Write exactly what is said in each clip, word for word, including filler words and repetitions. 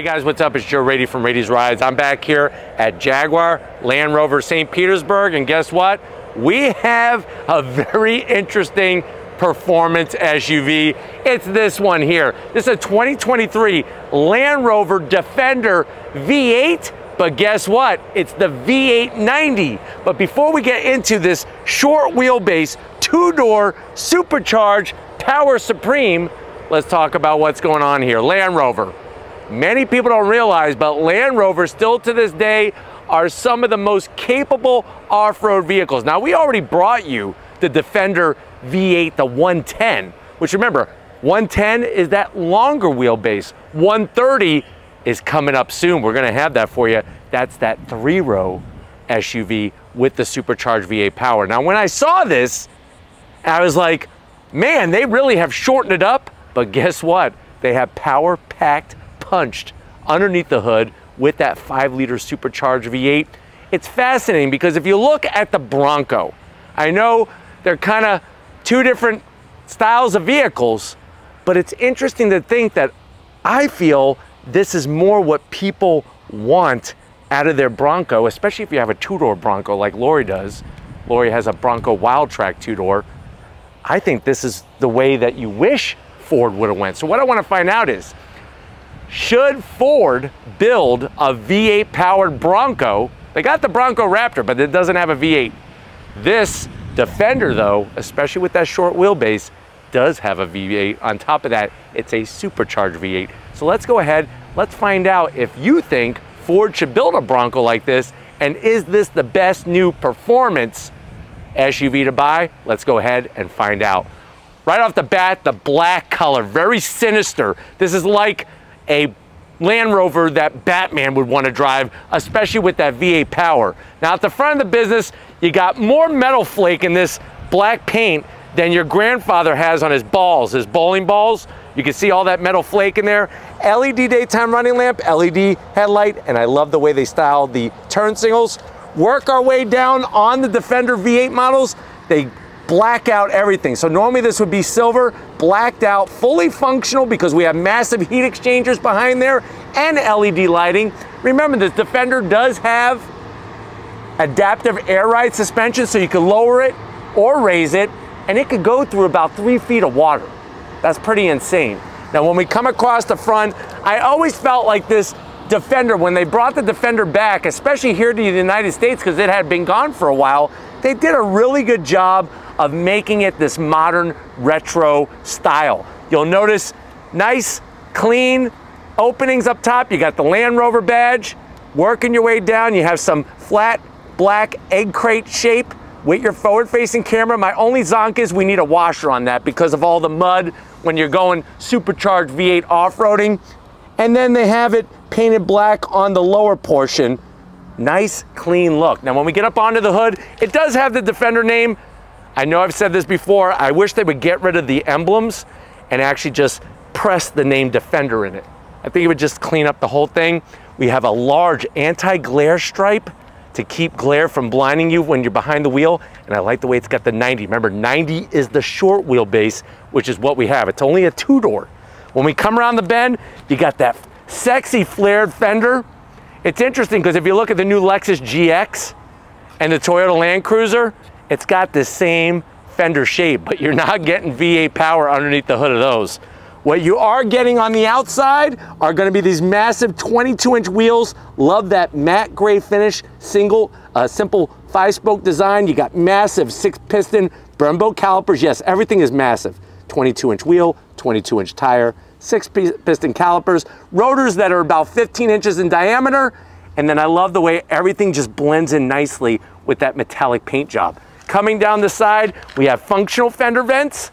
Hey guys, what's up? It's Joe Rady from Rady's Rides. I'm back here at Jaguar Land Rover Saint Petersburg, and guess what? We have a very interesting performance S U V. It's this one here. This is a twenty twenty-three Land Rover Defender V eight, but guess what? It's the V eight ninety. But before we get into this short wheelbase, two-door, supercharged, power supreme, let's talk about what's going on here. Land Rover. Many people don't realize, but Land Rovers still to this day are some of the most capable off-road vehicles. Now, we already brought you the Defender V eight, the one ten, which remember, one ten is that longer wheelbase. one thirty is coming up soon. We're gonna have that for you. That's that three-row S U V with the supercharged V eight power. Now, when I saw this, I was like, man, they really have shortened it up, but guess what? They have power-packed punched underneath the hood with that five liter supercharged V eight. It's fascinating because if you look at the Bronco, I know they're kind of two different styles of vehicles, but it's interesting to think that I feel this is more what people want out of their Bronco, especially if you have a two-door Bronco like Lori does. Lori has a Bronco Wildtrak two-door. I think this is the way that you wish Ford would have went. So what I want to find out is, should Ford build a V eight powered Bronco? They got the Bronco Raptor, but it doesn't have a V eight. This Defender though, especially with that short wheelbase, does have a V eight. On top of that, it's a supercharged V eight. So let's go ahead, let's find out if you think Ford should build a Bronco like this, and is this the best new performance S U V to buy? Let's go ahead and find out. Right off the bat, the black color, very sinister. This is like a Land Rover that Batman would want to drive, especially with that V eight power. Now at the front of the business, you got more metal flake in this black paint than your grandfather has on his balls, his bowling balls. You can see all that metal flake in there. L E D daytime running lamp, L E D headlight, and I love the way they styled the turn signals. Work our way down on the Defender V eight models, they black out everything. So normally this would be silver, blacked out, fully functional because we have massive heat exchangers behind there and L E D lighting. Remember, this Defender does have adaptive air ride suspension, so you can lower it or raise it, and it could go through about three feet of water. That's pretty insane. Now, when we come across the front, I always felt like this Defender, when they brought the Defender back, especially here to the United States, because it had been gone for a while, they did a really good job of making it this modern retro style. You'll notice nice, clean openings up top. You got the Land Rover badge. Working your way down, you have some flat black egg crate shape with your forward-facing camera. My only zonk is we need a washer on that because of all the mud when you're going supercharged V eight off-roading. And then they have it painted black on the lower portion. Nice, clean look. Now, when we get up onto the hood, it does have the Defender name. I know I've said this before, I wish they would get rid of the emblems and actually just press the name Defender in it. I think it would just clean up the whole thing. We have a large anti-glare stripe to keep glare from blinding you when you're behind the wheel, and I like the way it's got the ninety. Remember, ninety is the short wheelbase, which is what we have. It's only a two-door. When we come around the bend, you got that sexy flared fender. It's interesting because if you look at the new Lexus G X and the Toyota Land Cruiser, it's got the same fender shape, but you're not getting V eight power underneath the hood of those. What you are getting on the outside are gonna be these massive twenty-two inch wheels. Love that matte gray finish, single, uh, simple five-spoke design. You got massive six-piston Brembo calipers. Yes, everything is massive. twenty-two inch wheel, twenty-two inch tire, six-piston calipers, rotors that are about fifteen inches in diameter, and then I love the way everything just blends in nicely with that metallic paint job. Coming down the side, we have functional fender vents.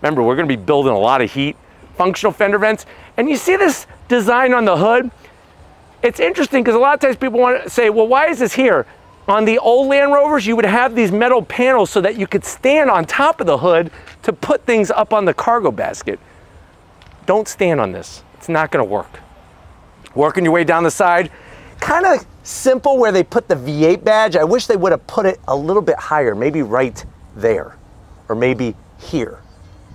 Remember, we're gonna be building a lot of heat. Functional fender vents. And you see this design on the hood? It's interesting because a lot of times people want to say, well, why is this here? On the old Land Rovers, you would have these metal panels so that you could stand on top of the hood to put things up on the cargo basket. Don't stand on this. It's not gonna work. Working your way down the side, kind of simple where they put the V eight badge. I wish they would have put it a little bit higher, maybe right there, or maybe here.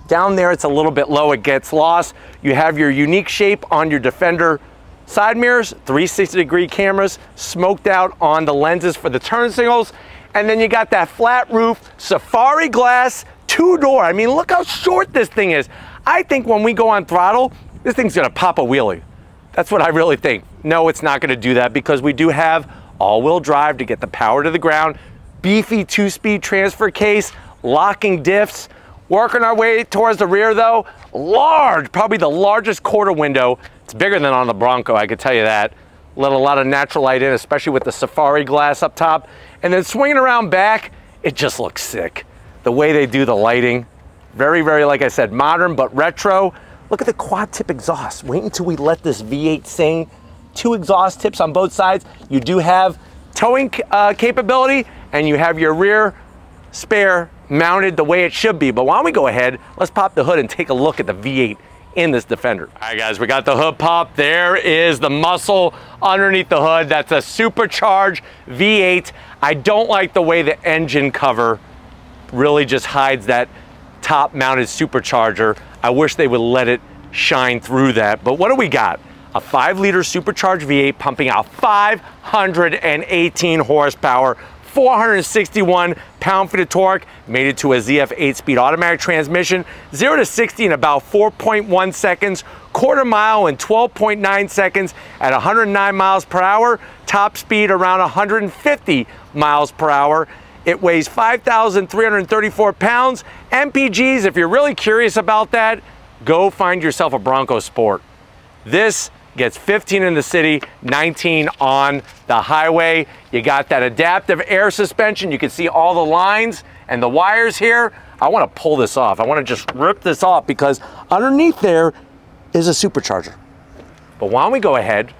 Down there, it's a little bit low, it gets lost. You have your unique shape on your Defender Side mirrors, three sixty degree cameras, smoked out on the lenses for the turn signals. And then you got that flat roof, safari glass, two-door. I mean, look how short this thing is. I think when we go on throttle, this thing's gonna pop a wheelie. That's what I really think. No, it's not gonna do that because we do have all-wheel drive to get the power to the ground, beefy two-speed transfer case, locking diffs. Working our way towards the rear though, large, probably the largest quarter window. It's bigger than on the Bronco, I could tell you that. Let a lot of natural light in, especially with the safari glass up top. And then swinging around back, it just looks sick. The way they do the lighting, very, very, like I said, modern but retro. Look at the quad tip exhaust. Wait until we let this V eight sing. Two exhaust tips on both sides. You do have towing uh, capability, and you have your rear spare mounted the way it should be. But why don't we go ahead, let's pop the hood and take a look at the V eight in this Defender. All right guys, we got the hood pop. There is the muscle underneath the hood. That's a supercharged V eight. I don't like the way the engine cover really just hides that top mounted supercharger. I wish they would let it shine through that. But what do we got? A five liter supercharged V eight pumping out five hundred eighteen horsepower, four hundred sixty-one pound-feet of torque, made it to a Z F eight-speed automatic transmission, zero to sixty in about four point one seconds, quarter mile in twelve point nine seconds at one hundred nine miles per hour, top speed around one hundred fifty miles per hour. It weighs five thousand three hundred thirty-four pounds. M P Gs, if you're really curious about that, go find yourself a Bronco Sport. This gets fifteen in the city, nineteen on the highway. You got that adaptive air suspension. You can see all the lines and the wires here. I want to pull this off. I want to just rip this off because underneath there is a supercharger. But why don't we go ahead?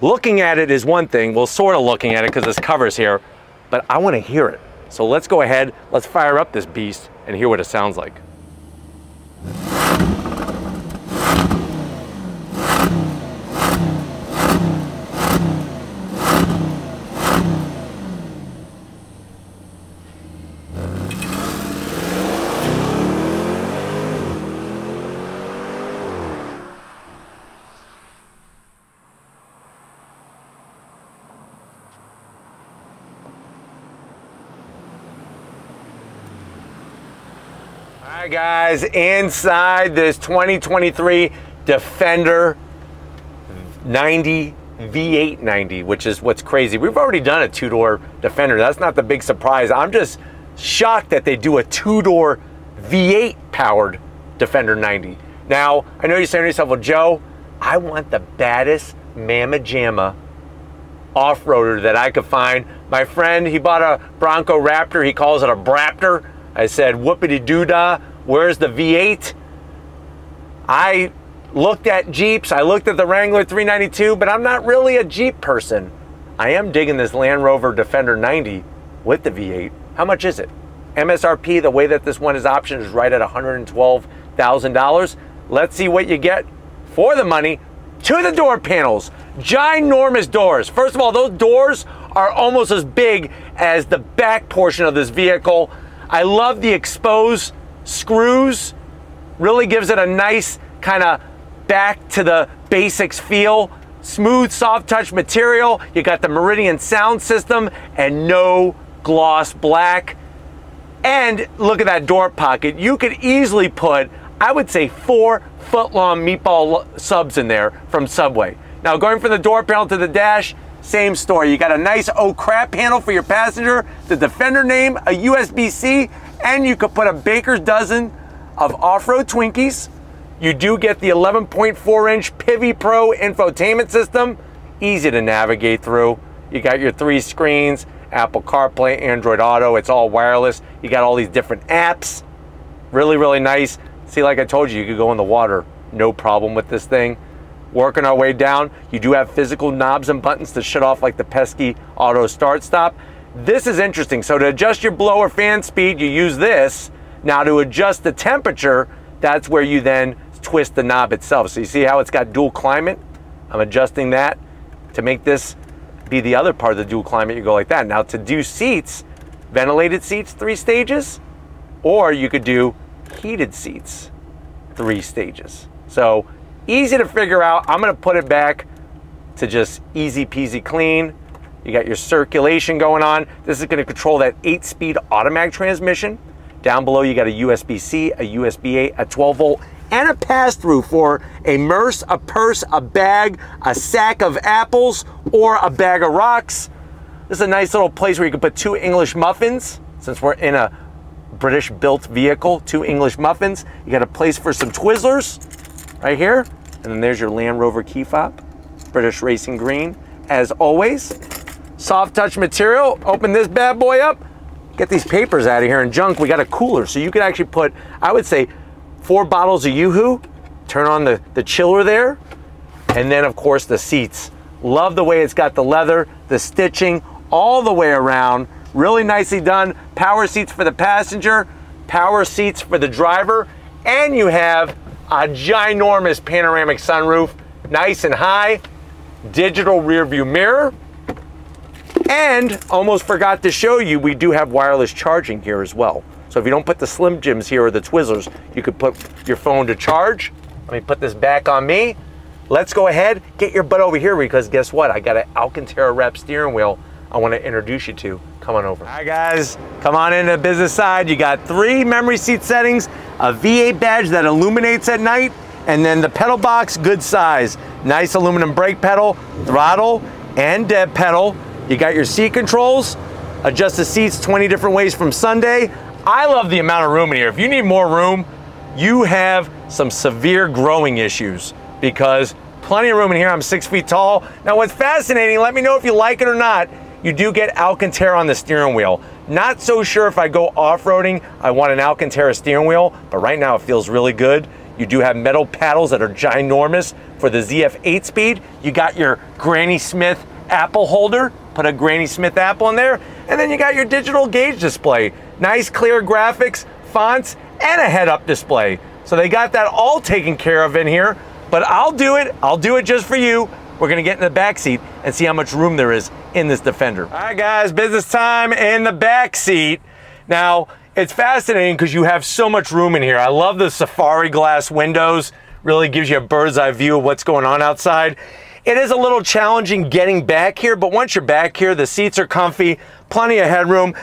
Looking at it is one thing. Well, sort of looking at it because this cover's here, but I want to hear it. So let's go ahead. Let's fire up this beast and hear what it sounds like. All right, guys, inside this twenty twenty-three Defender ninety V eight ninety, which is what's crazy. We've already done a two-door Defender. That's not the big surprise. I'm just shocked that they do a two-door V eight powered Defender ninety. Now, I know you're saying to yourself, well, Joe, I want the baddest Mama Jamma off-roader that I could find. My friend, he bought a Bronco Raptor. He calls it a Braptor. I said, whoopity-doo-dah. Where's the V eight? I looked at Jeeps, I looked at the Wrangler three ninety-two, but I'm not really a Jeep person. I am digging this Land Rover Defender ninety with the V eight. How much is it? M S R P, the way that this one is optioned, is right at one hundred twelve thousand dollars. Let's see what you get for the money. To the door panels, ginormous doors. First of all, those doors are almost as big as the back portion of this vehicle. I love the exposed screws, really gives it a nice kind of back to the basics feel. Smooth, soft touch material. You got the Meridian sound system and no gloss black. And look at that door pocket. You could easily put, I would say, four foot long meatball subs in there from Subway. Now going from the door panel to the dash, same story. You got a nice oh crap handle for your passenger, the Defender name, a U S B C, and you could put a baker's dozen of off-road Twinkies. You do get the eleven point four inch Pivi Pro infotainment system, easy to navigate through. You got your three screens, Apple CarPlay, Android Auto, it's all wireless. You got all these different apps, really, really nice. See, like I told you, you could go in the water, no problem with this thing. Working our way down, you do have physical knobs and buttons to shut off like the pesky auto start stop. This is interesting. So to adjust your blow or fan speed, you use this. Now to adjust the temperature, that's where you then twist the knob itself. So you see how it's got dual climate? I'm adjusting that to make this be the other part of the dual climate. You go like that. Now to do seats, ventilated seats, three stages, or you could do heated seats, three stages. So easy to figure out. I'm gonna put it back to just easy peasy clean. You got your circulation going on. This is gonna control that eight speed automatic transmission. Down below, you got a U S B C, a U S B A, a twelve volt, and a pass-through for a merce, a purse, a bag, a sack of apples, or a bag of rocks. This is a nice little place where you can put two English muffins. Since we're in a British-built vehicle, two English muffins. You got a place for some Twizzlers right here. And then there's your Land Rover key fob, British Racing Green, as always. Soft touch material. Open this bad boy up. Get these papers out of here and junk. We got a cooler, so you could actually put, I would say, four bottles of Yoo-hoo, turn on the, the chiller there, and then of course the seats. Love the way it's got the leather, the stitching, all the way around. Really nicely done. Power seats for the passenger, power seats for the driver, and you have a ginormous panoramic sunroof, nice and high, digital rear view mirror, and almost forgot to show you, we do have wireless charging here as well. So if you don't put the Slim Jims here or the Twizzlers, you could put your phone to charge. Let me put this back on me. Let's go ahead, get your butt over here, because guess what? I got an Alcantara wrap steering wheel I want to introduce you to. Come on over. All right, guys, come on into the business side. You got three memory seat settings, a V eight badge that illuminates at night, and then the pedal box, good size. Nice aluminum brake pedal, throttle, and dead pedal. You got your seat controls, adjust the seats twenty different ways from Sunday. I love the amount of room in here. If you need more room, you have some severe growing issues, because plenty of room in here. I'm six feet tall. Now what's fascinating, let me know if you like it or not, you do get Alcantara on the steering wheel. Not so sure if I go off-roading, I want an Alcantara steering wheel, but right now it feels really good. You do have metal paddles that are ginormous for the Z F eight speed. You got your Granny Smith apple holder, put a Granny Smith apple in there, and then you got your digital gauge display. Nice clear graphics, fonts, and a head-up display. So they got that all taken care of in here, but I'll do it. I'll do it just for you. We're gonna get in the back seat and see how much room there is in this Defender. All right, guys, business time in the back seat. Now, it's fascinating because you have so much room in here. I love the safari glass windows. Really gives you a bird's eye view of what's going on outside. It is a little challenging getting back here, but once you're back here, the seats are comfy, plenty of headroom.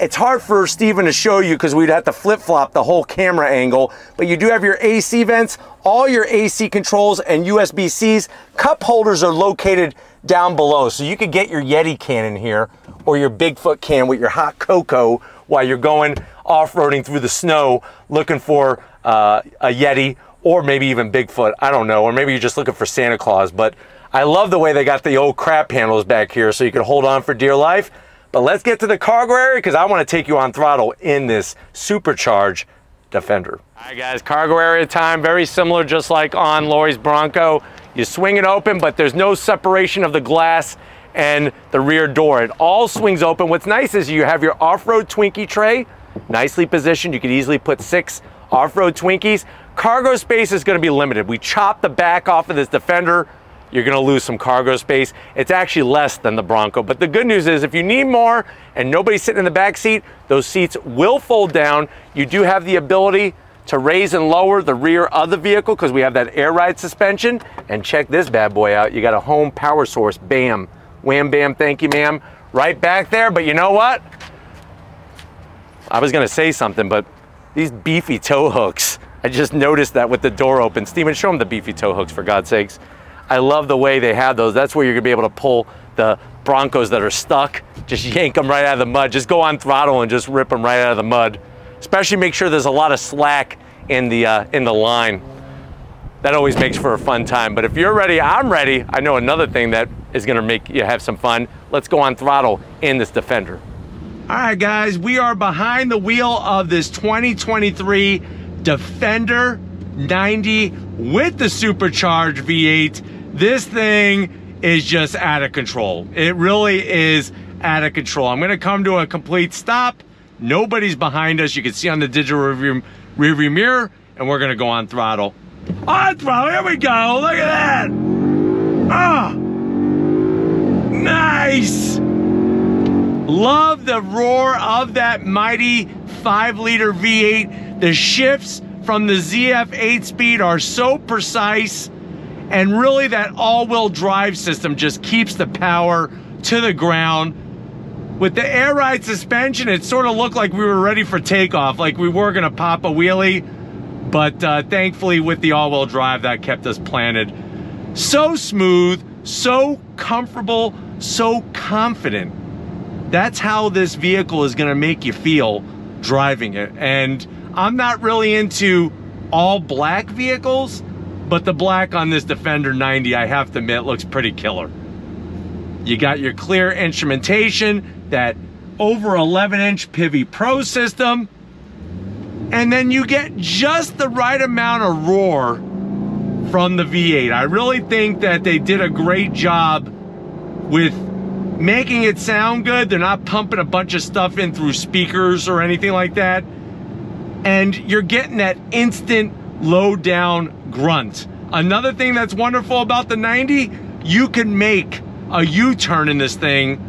It's hard for Stephen to show you because we'd have to flip-flop the whole camera angle, but you do have your A C vents, all your A C controls, and U S B Cs. Cup holders are located down below, so you could get your Yeti can in here or your Bigfoot can with your hot cocoa while you're going off-roading through the snow looking for uh, a Yeti or maybe even Bigfoot, I don't know, or maybe you're just looking for Santa Claus. But I love the way they got the old crap handles back here so you can hold on for dear life. But let's get to the cargo area because I want to take you on throttle in this supercharged Defender. All right, guys, cargo area time, very similar just like on Lori's Bronco. You swing it open, but there's no separation of the glass and the rear door. It all swings open. What's nice is you have your off-road Twinkie tray, nicely positioned. You could easily put six off-road Twinkies. Cargo space is going to be limited. We chopped the back off of this Defender. You're gonna lose some cargo space. It's actually less than the Bronco, but the good news is if you need more and nobody's sitting in the back seat, those seats will fold down. You do have the ability to raise and lower the rear of the vehicle because we have that air ride suspension. And check this bad boy out. You got a home power source, bam, wham, bam, thank you, ma'am. Right back there, but you know what? I was gonna say something, but these beefy tow hooks, I just noticed that with the door open. Stephen, show them the beefy tow hooks for God's sakes. I love the way they have those. That's where you're gonna be able to pull the Broncos that are stuck, just yank them right out of the mud. Just go on throttle and just rip them right out of the mud. Especially make sure there's a lot of slack in the, uh, in the line. That always makes for a fun time. But if you're ready, I'm ready. I know another thing that is gonna make you have some fun. Let's go on throttle in this Defender. All right, guys, we are behind the wheel of this twenty twenty-three Defender ninety with the supercharged V eight. This thing is just out of control. It really is out of control. I'm gonna come to a complete stop. Nobody's behind us. You can see on the digital rearview rear view mirror, and we're gonna go on throttle. On throttle, here we go, look at that. Ah, nice. Love the roar of that mighty five liter V eight. The shifts from the Z F eight speed are so precise. And really that all-wheel drive system just keeps the power to the ground. With the air ride suspension, it sort of looked like we were ready for takeoff, like we were gonna pop a wheelie, but uh, thankfully with the all-wheel drive, that kept us planted. So smooth, so comfortable, so confident. That's how this vehicle is gonna make you feel driving it. And I'm not really into all black vehicles, but the black on this Defender ninety, I have to admit, looks pretty killer. You got your clear instrumentation, that over eleven inch Pivi Pro system, and then you get just the right amount of roar from the V eight. I really think that they did a great job with making it sound good. They're not pumping a bunch of stuff in through speakers or anything like that. And you're getting that instant low down grunt. Another thing that's wonderful about the ninety, you can make a U-turn in this thing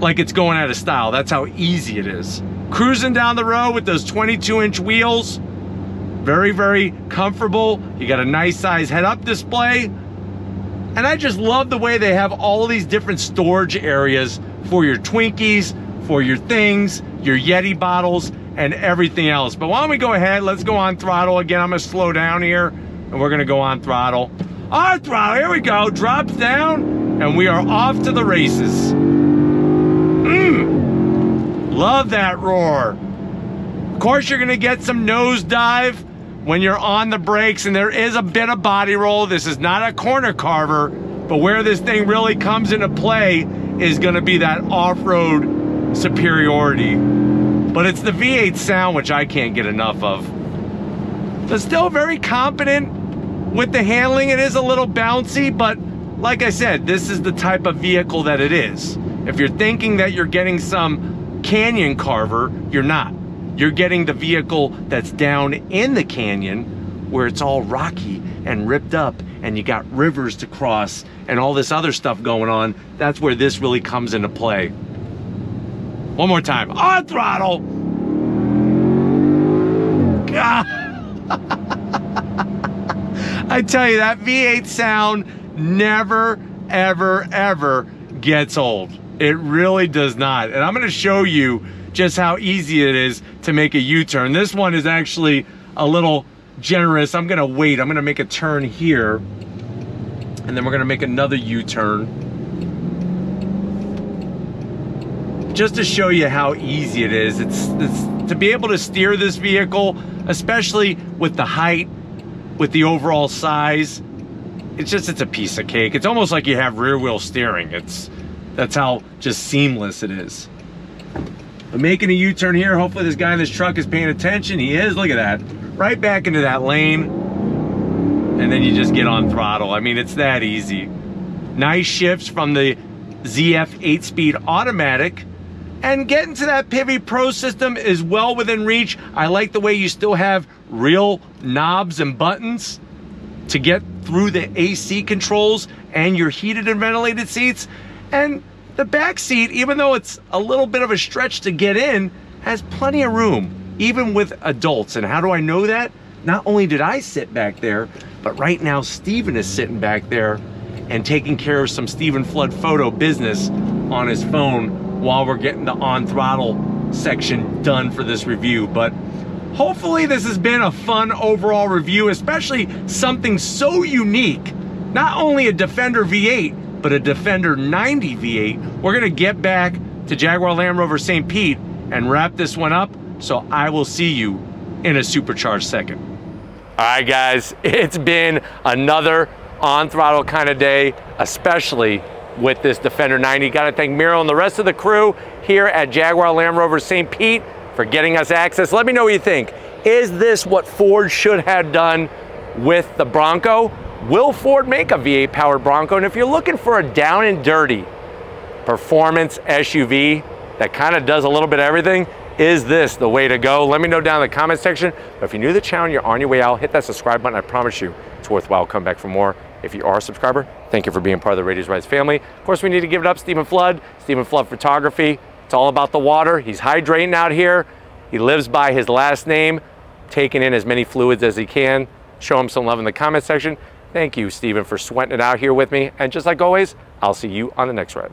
like it's going out of style. That's how easy it is. Cruising down the road with those twenty-two inch wheels, very, very comfortable. You got a nice size head-up display. And I just love the way they have all these different storage areas for your Twinkies, for your things, your Yeti bottles, and everything else. But why don't we go ahead, let's go on throttle. Again, I'm gonna slow down here, and we're gonna go on throttle. On throttle, here we go, drops down, and we are off to the races. Mm, love that roar. Of course, you're gonna get some nose dive when you're on the brakes, and there is a bit of body roll. This is not a corner carver, but where this thing really comes into play is gonna be that off-road superiority. But it's the V eight sound, which I can't get enough of. But still very competent with the handling. It is a little bouncy, but like I said, this is the type of vehicle that it is. If you're thinking that you're getting some canyon carver, you're not. You're getting the vehicle that's down in the canyon where it's all rocky and ripped up and you got rivers to cross and all this other stuff going on. That's where this really comes into play. One more time, on throttle. God. I tell you, that V eight sound never, ever, ever gets old. It really does not. And I'm gonna show you just how easy it is to make a U-turn. This one is actually a little generous. I'm gonna wait, I'm gonna make a turn here, and then we're gonna make another U-turn. Just to show you how easy it is. It's, it's to be able to steer this vehicle, especially with the height, with the overall size. It's just, it's a piece of cake. It's almost like you have rear wheel steering. It's, that's how just seamless it is. I'm making a U-turn here. Hopefully this guy in this truck is paying attention. He is, look at that. Right back into that lane. And then you just get on throttle. I mean, it's that easy. Nice shifts from the Z F eight speed automatic. And getting to that Pivi Pro system is well within reach. I like the way you still have real knobs and buttons to get through the A C controls and your heated and ventilated seats. And the back seat, even though it's a little bit of a stretch to get in, has plenty of room, even with adults. And how do I know that? Not only did I sit back there, but right now Stephen is sitting back there and taking care of some Stephen Flood photo business on his phone while we're getting the on throttle section done for this review. But hopefully this has been a fun overall review, especially something so unique, not only a Defender V eight, but a Defender ninety V eight. We're gonna get back to Jaguar Land Rover Saint Pete and wrap this one up, so I will see you in a supercharged second. All right, guys, it's been another on-throttle kind of day, especially with this Defender ninety. Gotta thank Miro and the rest of the crew here at Jaguar Land Rover Saint Pete for getting us access. Let me know what you think. Is this what Ford should have done with the Bronco? Will Ford make a V eight powered Bronco? And if you're looking for a down and dirty performance S U V that kind of does a little bit of everything, is this the way to go? Let me know down in the comment section. But if you're new to the channel, you're on your way out, hit that subscribe button. I promise you it's worthwhile. Come back for more. If you are a subscriber, thank you for being part of the Rady's Rides family. Of course, we need to give it up, Stephen Flood, Stephen Flood Photography. It's all about the water. He's hydrating out here. He lives by his last name, taking in as many fluids as he can. Show him some love in the comment section. Thank you, Stephen, for sweating it out here with me. And just like always, I'll see you on the next ride.